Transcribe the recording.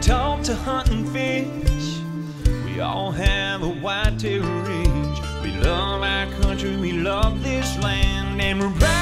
taught to hunt and fish. We all have a white-tailed ridge. We love our country, we love this land, and we're